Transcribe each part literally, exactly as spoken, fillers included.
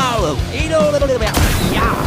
follow. Eat a little bit. Yeah.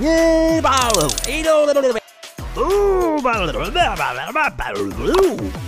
Yay, bottle! Eat a little bit. Ooh, bottle! Bottle! Bottle! Bottle!